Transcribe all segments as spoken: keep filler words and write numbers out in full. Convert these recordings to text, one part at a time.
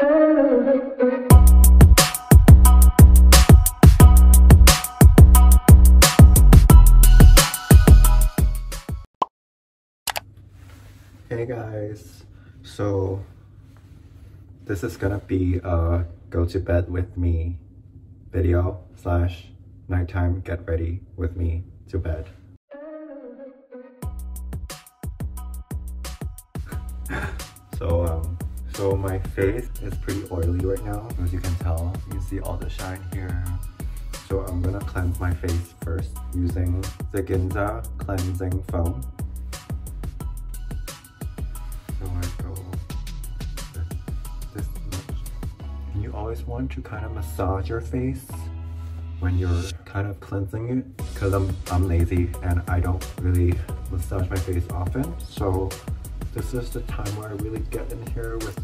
Hey guys, so this is gonna be a go to bed with me video slash nighttime get ready with me to bed. So um, so my face is pretty oily right now, as you can tell. You see all the shine here. So I'm gonna cleanse my face first using the Ginza cleansing foam. Always want to kind of massage your face when you're kind of cleansing it, because I'm, I'm lazy and I don't really massage my face often, so this is the time where I really get in here with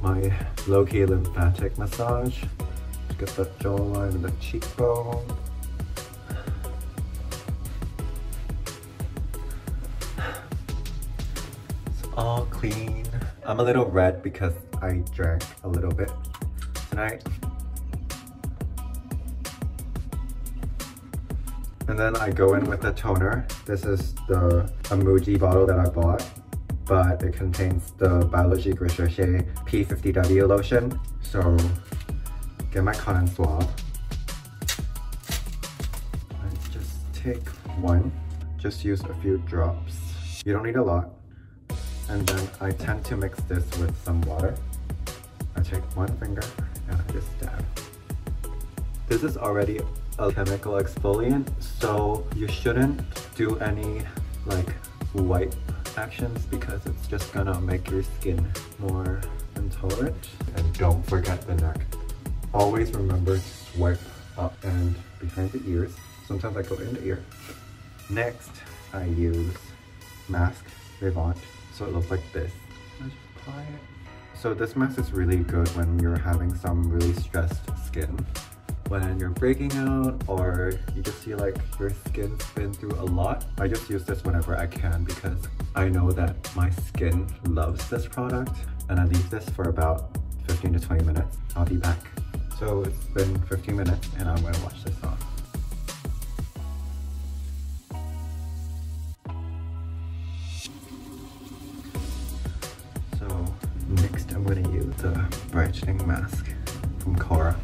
my low-key lymphatic massage. Just get the jawline and the cheekbone. It's all clean. I'm a little red because I drank a little bit tonight. And then I go in with the toner. This is the Amuji bottle that I bought, but it contains the Biologique Recherche P fifty W lotion. So get my cotton swab. Let's just take one. Just use a few drops. You don't need a lot. And then I tend to mix this with some water. I take one finger and I just dab. This is already a chemical exfoliant, so you shouldn't do any like wipe actions because it's just gonna make your skin more intolerant. And don't forget the neck. Always remember to swipe up and behind the ears. Sometimes I go in the ear. Next, I use Masque Vivant, so it looks like this. I just apply it. So this mask is really good when you're having some really stressed skin. When you're breaking out or you just see like your skin's been through a lot, I just use this whenever I can because I know that my skin loves this product, and I leave this for about fifteen to twenty minutes. I'll be back. So it's been fifteen minutes and I'm gonna wash this off. I'm going to use the brightening mask from Kora.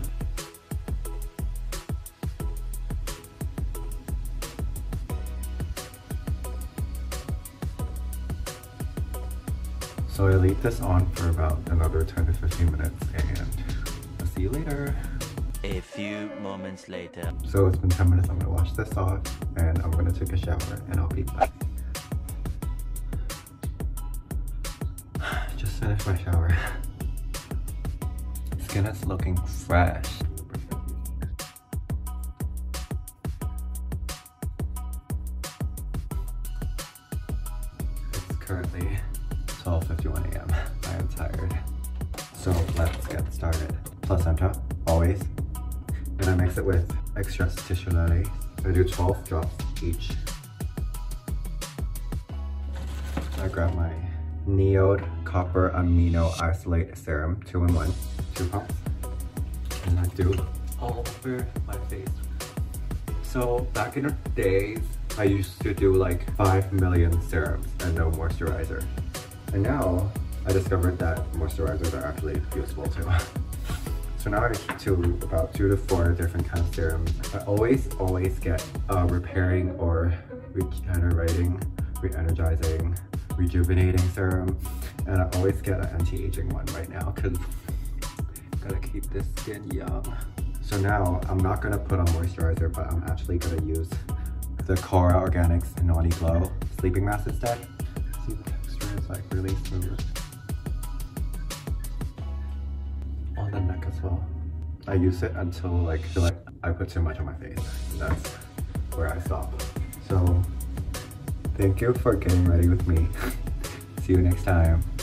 So I leave this on for about another ten to fifteen minutes and I'll see you later. A few moments later. So it's been ten minutes, I'm going to wash this off and I'm going to take a shower and I'll be back. Just finished my shower. Skin is looking fresh. It's currently twelve fifty-one a m I am tired. So let's get started. Placenta, always. And I mix it with Extraits Tissulaires. I do twelve drops each. I grab my Neode Copper Amino Isolate Serum, two in one, two pumps. And I do all over my face. So back in the days, I used to do like five million serums and no moisturizer. And now I discovered that moisturizers are actually useful too. So now I keep to about two to four different kinds of serums. I always, always get uh, repairing or regenerating, re-energizing, rejuvenating serum, and I always get an anti-aging one right now because gotta keep this skin young. So now I'm not gonna put on moisturizer, but I'm actually gonna use the Kora Organics Noni Glow Sleeping Mask instead. See, the texture is like really smooth. On the neck as well. I use it until like, feel like I put too much on my face, and that's where I stop. So thank you for getting ready with me. See you next time.